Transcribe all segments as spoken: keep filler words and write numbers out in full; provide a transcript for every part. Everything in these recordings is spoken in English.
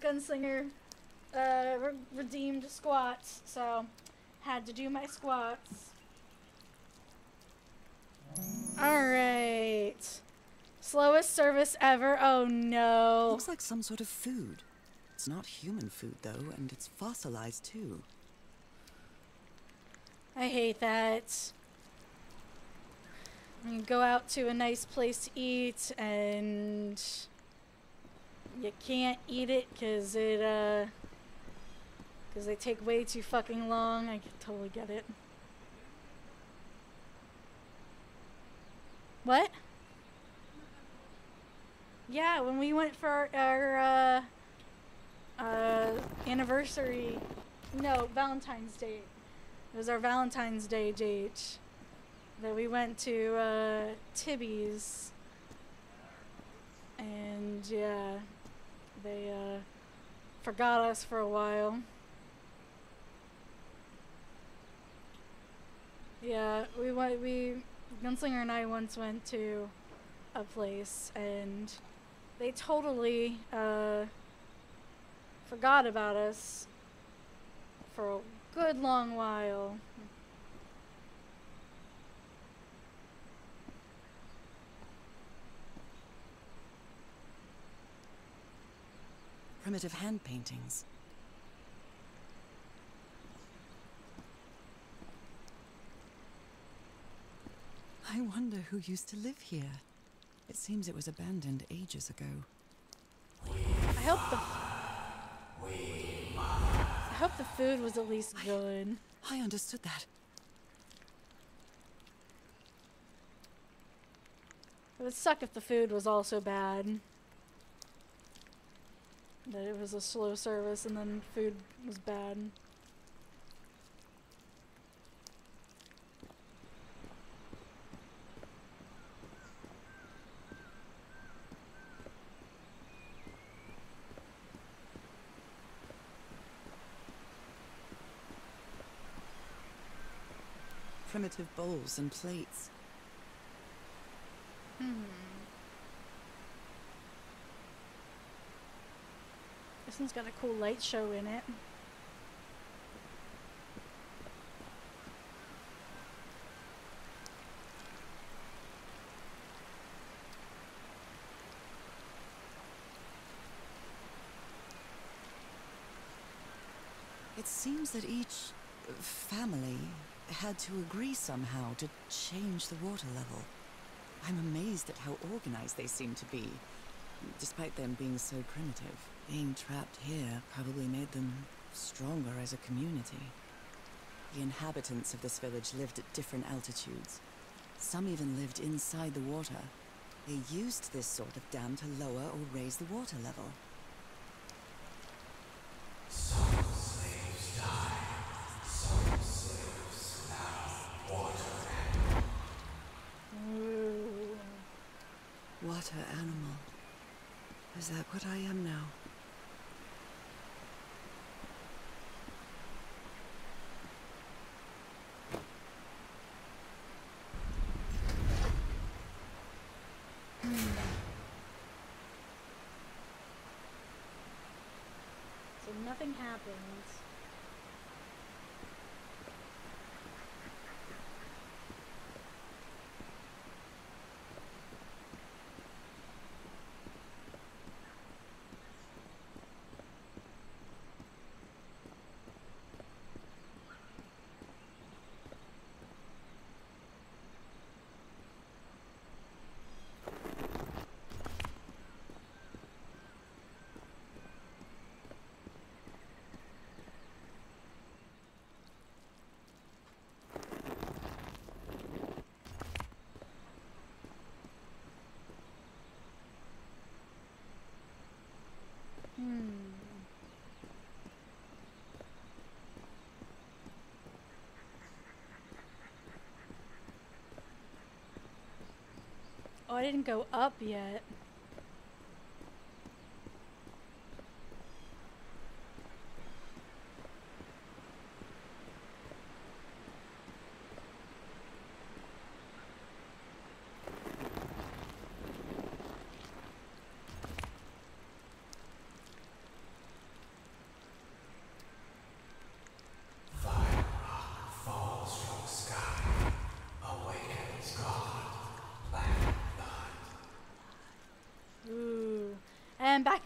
gunslinger uh, re redeemed squats, so had to do my squats. Alright. Slowest service ever. Oh no. Looks like some sort of food. It's not human food though, and it's fossilized too. I hate that. I'm gonna go out to a nice place to eat, and you can't eat it because it, uh, because they take way too fucking long. I can totally get it. What? Yeah, when we went for our, our uh, uh, anniversary, no, Valentine's Day. It was our Valentine's Day date that we went to uh, Tibby's, and yeah, they uh, forgot us for a while. Yeah, we went. We Gunslinger and I once went to a place, and they totally uh, forgot about us for a good long while. Primitive hand paintings. I wonder who used to live here. It seems it was abandoned ages ago. We I hope the we I hope the food was at least good. I, I understood that. It would suck if the food was also bad. That it was a slow service and then food was bad. Primitive bowls and plates. Hmm. This one's got a cool light show in it. It seems that each family had to agree somehow to change the water level. I'm amazed at how organized they seem to be, despite them being so primitive. Being trapped here probably made them stronger as a community. The inhabitants of this village lived at different altitudes. Some even lived inside the water. They used this sort of dam to lower or raise the water level. Some slaves died. Some slaves now water animal. Ooh. Water animal. Is that what I am now? So nothing happens. Oh, I didn't go up yet.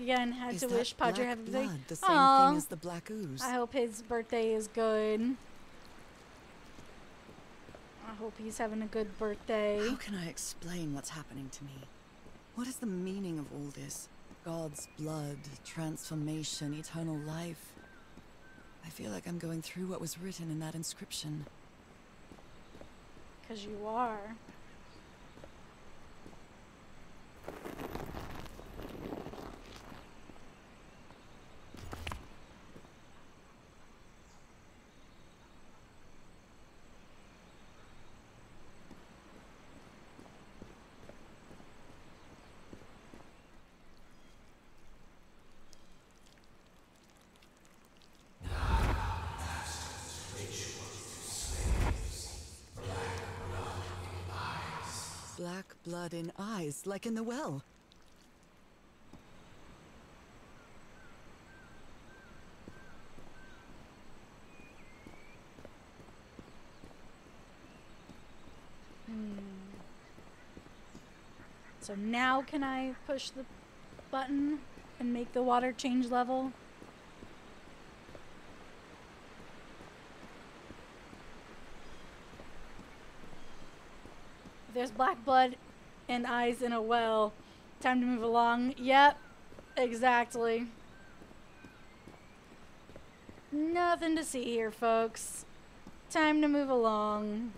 again had to wish Padre happy birthday. The same thing as the Black Ooze. I hope his birthday is good. I hope he's having a good birthday. How can I explain what's happening to me? What is the meaning of all this? God's blood, transformation, eternal life. I feel like I'm going through what was written in that inscription. Because you are. Black blood in eyes, like in the well. Hmm. So now can I push the button and make the water change level? There's black blood and eyes in a well. Time to move along. Yep, exactly. Nothing to see here, folks. Time to move along.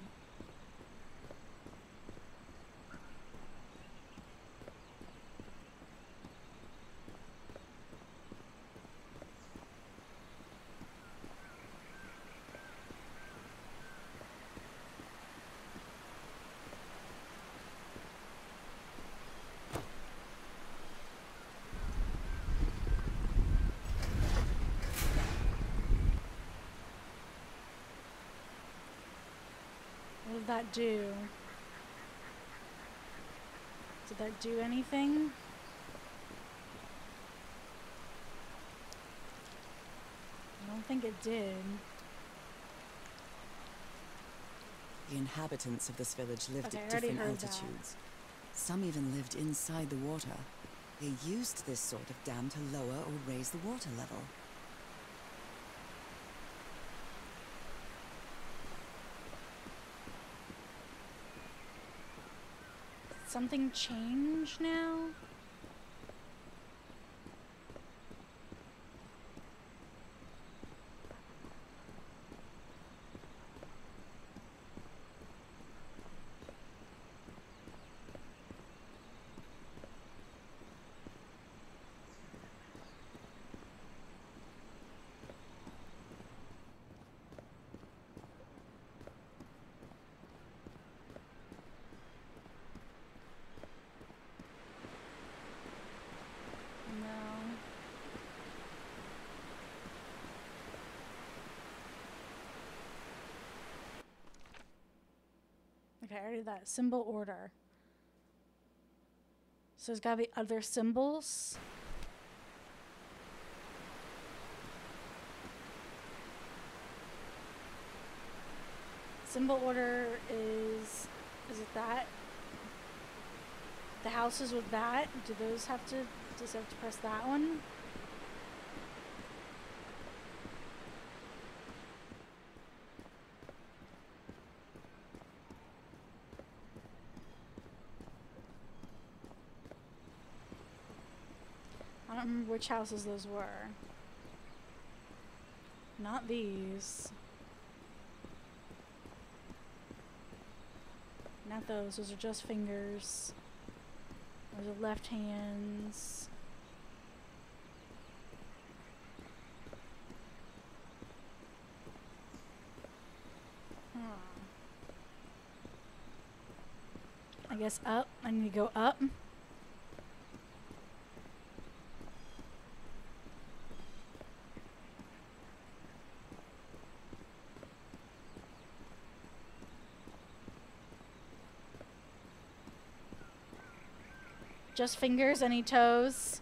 That do? Did that do anything? I don't think it did. The inhabitants of this village lived okay, at different altitudes. That. Some even lived inside the water. They used this sort of dam to lower or raise the water level. Something change now? I already did that. Symbol order. So there's gotta be other symbols. Symbol order is... Is it that? The houses with that? Do those have to... Does it have to press that one? Which houses those were. Not these. Not those. Those are just fingers. Those are left hands. Huh. I guess up. I need to go up. Just fingers, any toes,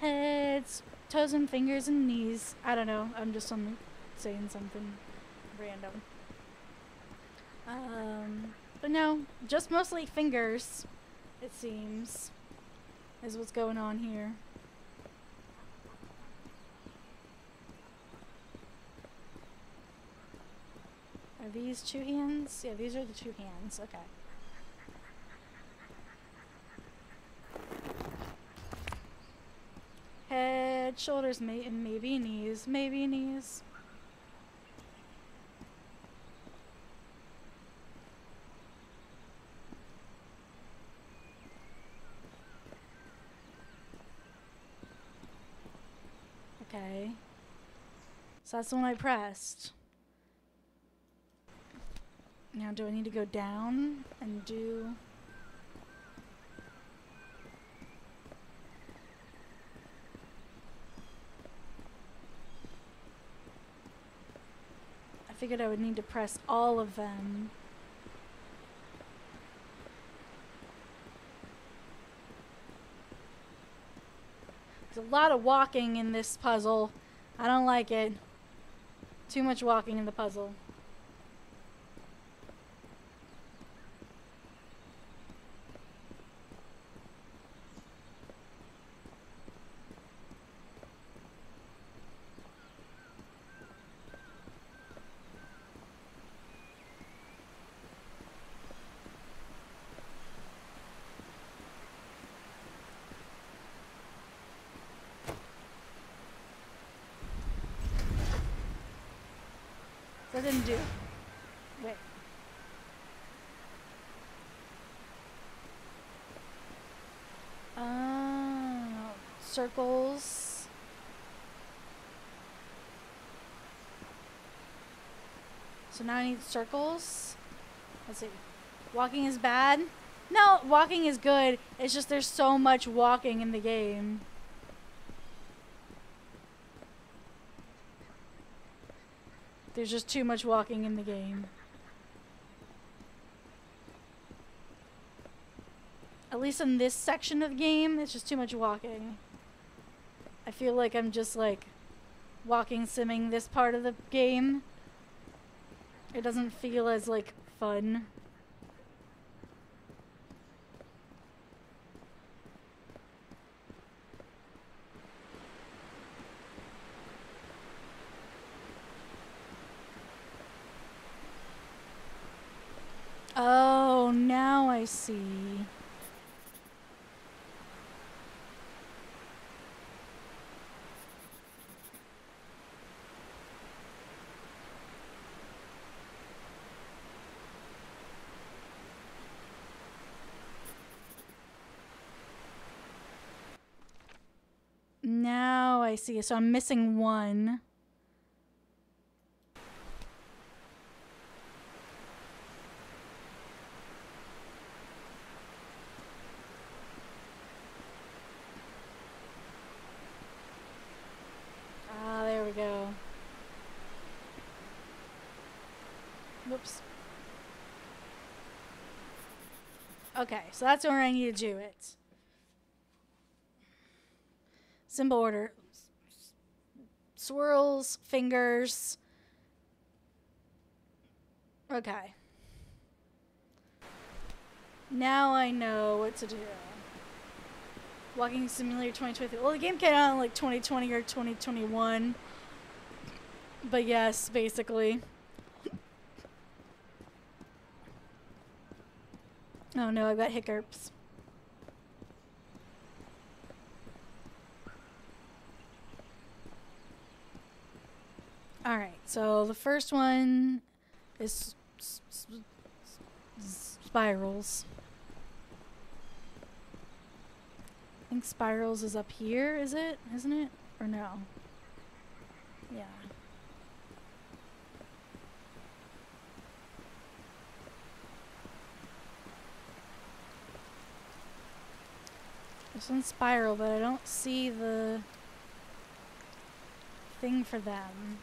heads, toes and fingers and knees. I don't know. I'm just on saying something random. Um, but no, just mostly fingers, it seems, is what's going on here. these two hands? Yeah, these are the two hands. Okay. Head, shoulders, may and maybe knees, maybe knees. Okay. So that's the one I pressed. Now do I need to go down and do... I figured I would need to press all of them. There's a lot of walking in this puzzle. I don't like it. Too much walking in the puzzle. I didn't do. Wait. Oh, circles. So now I need circles. Let's see. Walking is bad? No, walking is good. It's just there's so much walking in the game. There's just too much walking in the game. At least in this section of the game, it's just too much walking. I feel like I'm just like walking simming this part of the game. It doesn't feel as like fun. Oh, now I see. Now I see. So I'm missing one. Okay, so that's where I need to do it. Symbol order. Swirls, fingers. Okay. Now I know what to do. Walking Simulator twenty twenty. Well, the game came out in like twenty twenty or twenty twenty-one. But yes, basically. Oh no, I've got hiccups. Alright, so the first one is spirals. I think spirals is up here, is it? Isn't it? Or no? Yeah. This one's spiral, but I don't see the thing for them.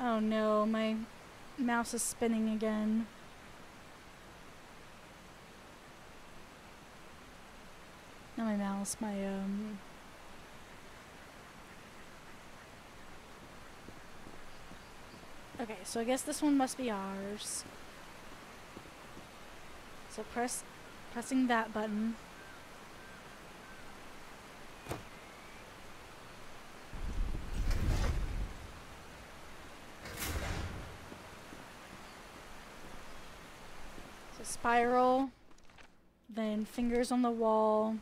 Oh no, my mouse is spinning again. Not my mouse, my, um... Okay, so I guess this one must be ours. So press, pressing that button. So spiral, then fingers on the wall.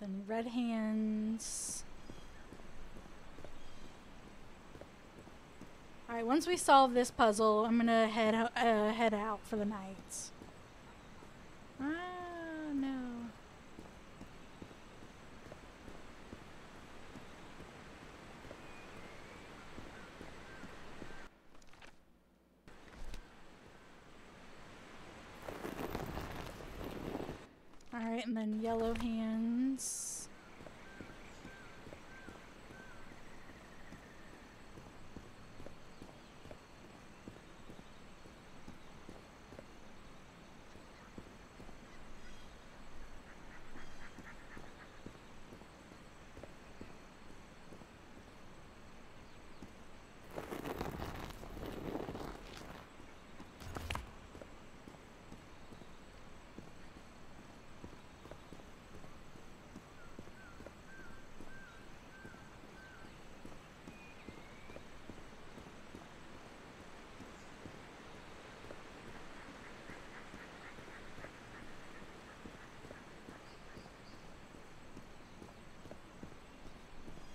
Then red hands. All right, once we solve this puzzle, I'm gonna head uh, head out for the night. Ah, no. All right, and then yellow hands.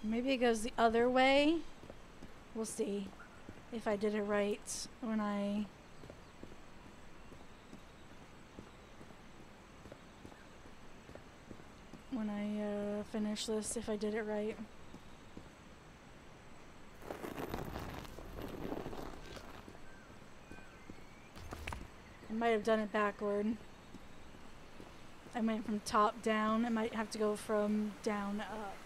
Maybe it goes the other way. We'll see if I did it right when I... when I uh, finish this, if I did it right. I might have done it backward. I went from top down. I might have to go from down up.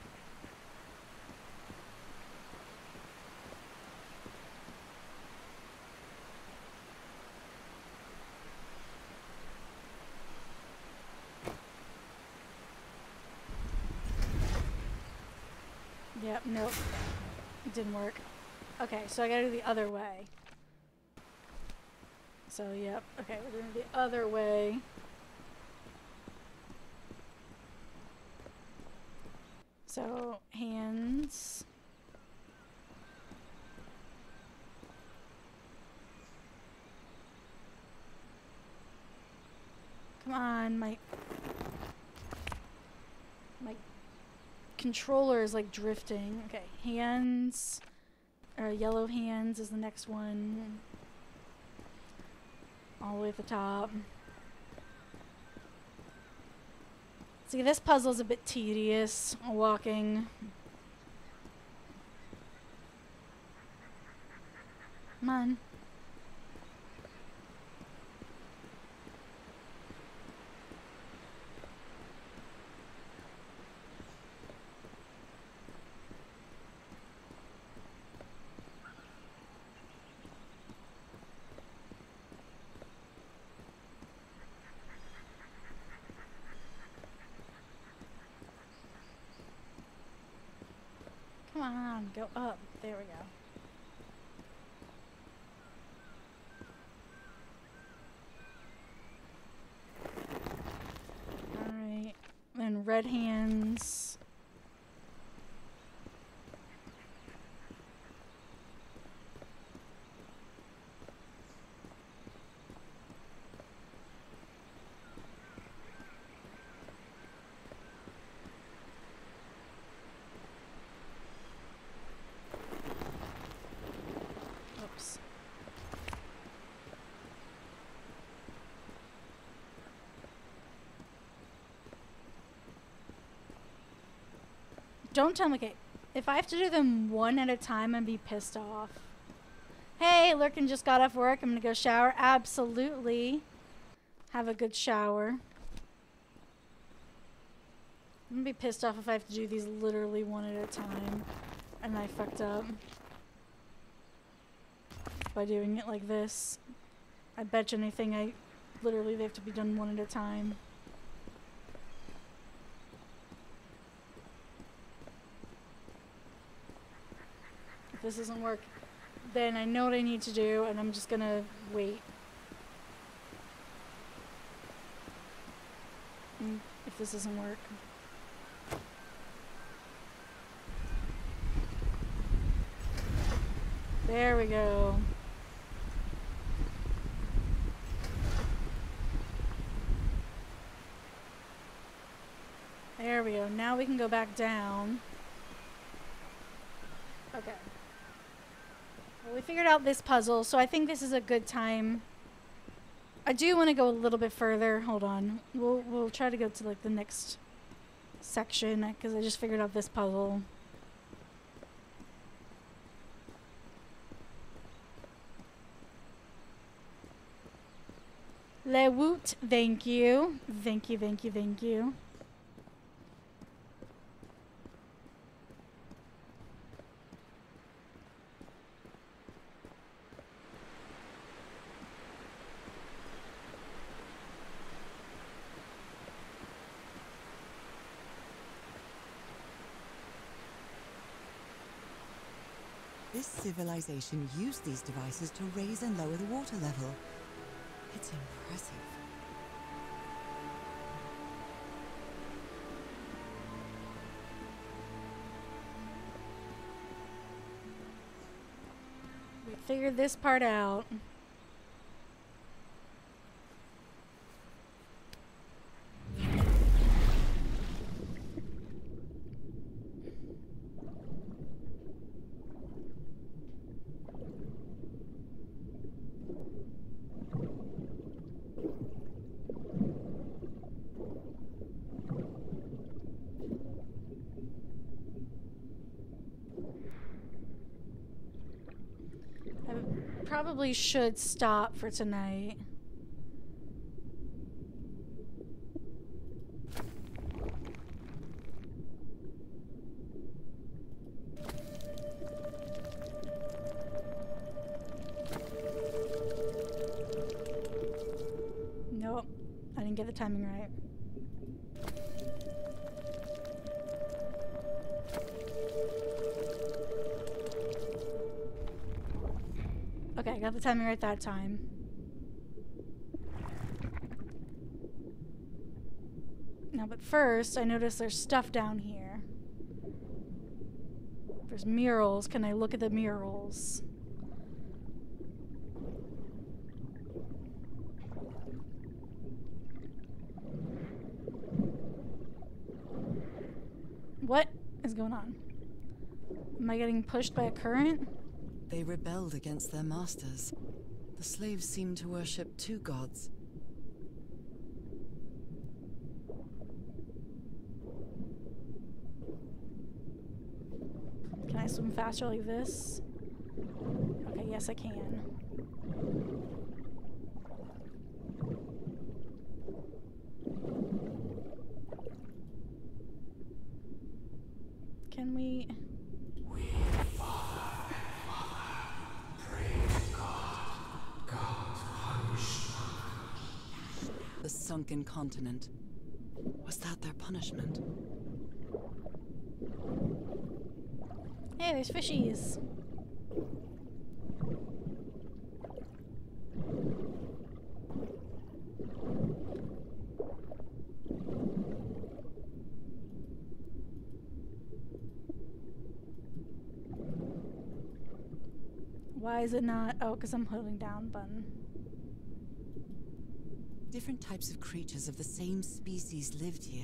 Yep, nope. It didn't work. Okay, so I gotta do the other way. So, yep. Okay, we're doing the other way. So, hands. Come on, my... my... controller is like drifting. Okay, hands, or yellow hands is the next one. All the way at the top. See, this puzzle's a bit tedious, walking. Come on. Come on, go up. There we go. Alright, then red hands. Don't tell me, okay, if I have to do them one at a time, I'd be pissed off. Hey, Lurkin just got off work. I'm going to go shower. Absolutely. Have a good shower. I'm going to be pissed off if I have to do these literally one at a time. And I fucked up by doing it like this. I bet you anything I literally they have to be done one at a time. If this doesn't work, then I know what I need to do, and I'm just gonna wait. And if this doesn't work. There we go. There we go. Now we can go back down. Okay. Well, we figured out this puzzle, so I think this is a good time. I do want to go a little bit further. Hold on. We'll, we'll try to go to like the next section because I just figured out this puzzle. Le Woot, thank you. Thank you, thank you, thank you. This civilization used these devices to raise and lower the water level. It's impressive. We figured this part out. Probably should stop for tonight. Nope, I didn't get the timing right. Okay, I got the timing right that time. Now, but first, I notice there's stuff down here. There's murals. Can I look at the murals? What is going on? Am I getting pushed by a current? They rebelled against their masters. The slaves seemed to worship two gods. Can I swim faster like this? Okay, yes I can. Can we... Sunken continent. Was that their punishment? Hey, there's fishies. Why is it not? Oh, because I'm holding down the button. Different types of creatures of the same species lived here,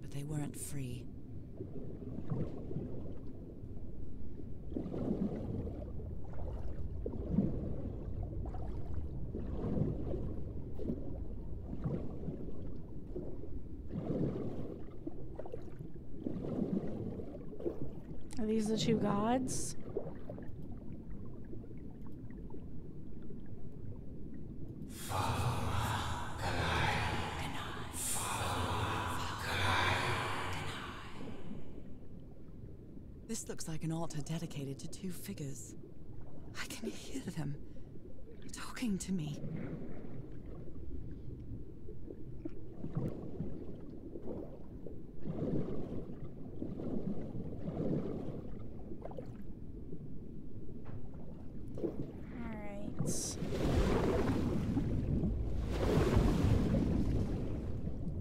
but they weren't free. Are these the two gods? This looks like an altar dedicated to two figures. I can hear them talking to me.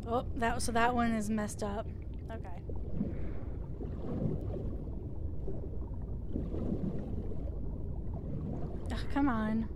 Oh, that so that one is messed up. Okay. Ugh, come on.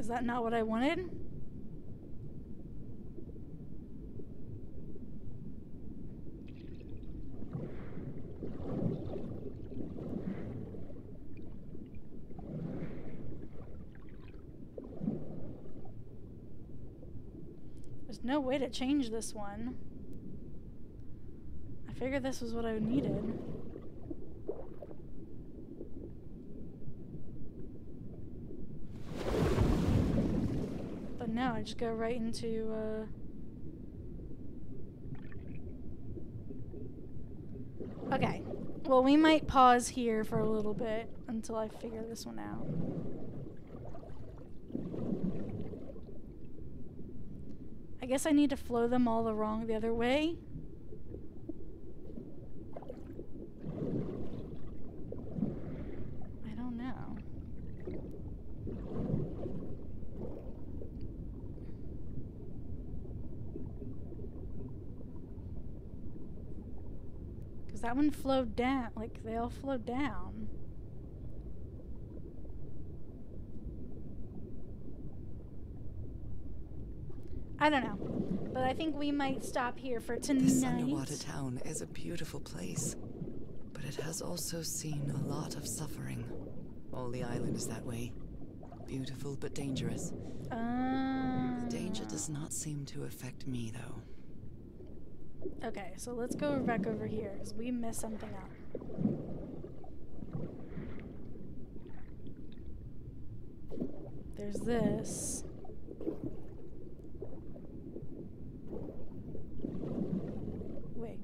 Is that not what I wanted? There's no way to change this one. I figured this was what I needed. No, I just go right into, uh... okay. Well, we might pause here for a little bit until I figure this one out. I guess I need to flow them all the wrong the other way. That one flowed down, like they all flowed down. I don't know, but I think we might stop here for tonight. This underwater town is a beautiful place, but it has also seen a lot of suffering. All the island is that way. Beautiful, but dangerous. Uh, the danger does not seem to affect me, though. Okay, so let's go back over here, because we missed something out. There's this. Wait.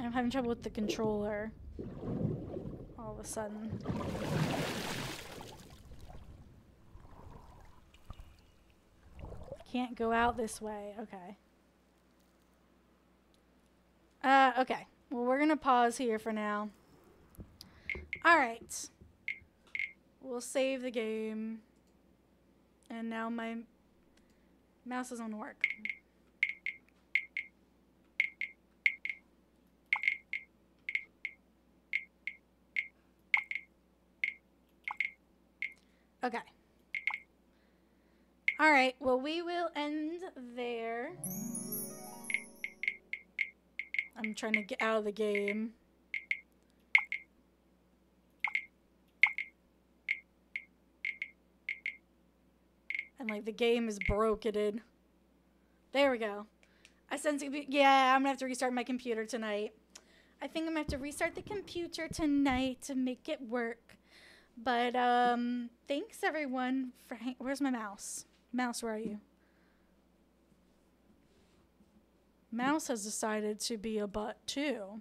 I'm having trouble with the controller all of a sudden. I can't go out this way. Okay. Uh, okay. Well, we're going to pause here for now. All right. We'll save the game. And now my mouse doesn't work. Okay. All right. Well, we will end there. I'm trying to get out of the game. And, like, the game is broketed. There we go. I sense it. Yeah, I'm going to have to restart my computer tonight. I think I'm going to have to restart the computer tonight to make it work. But um, thanks everyone for hang- where's my mouse? Mouse, where are you? Mouse has decided to be a butt too.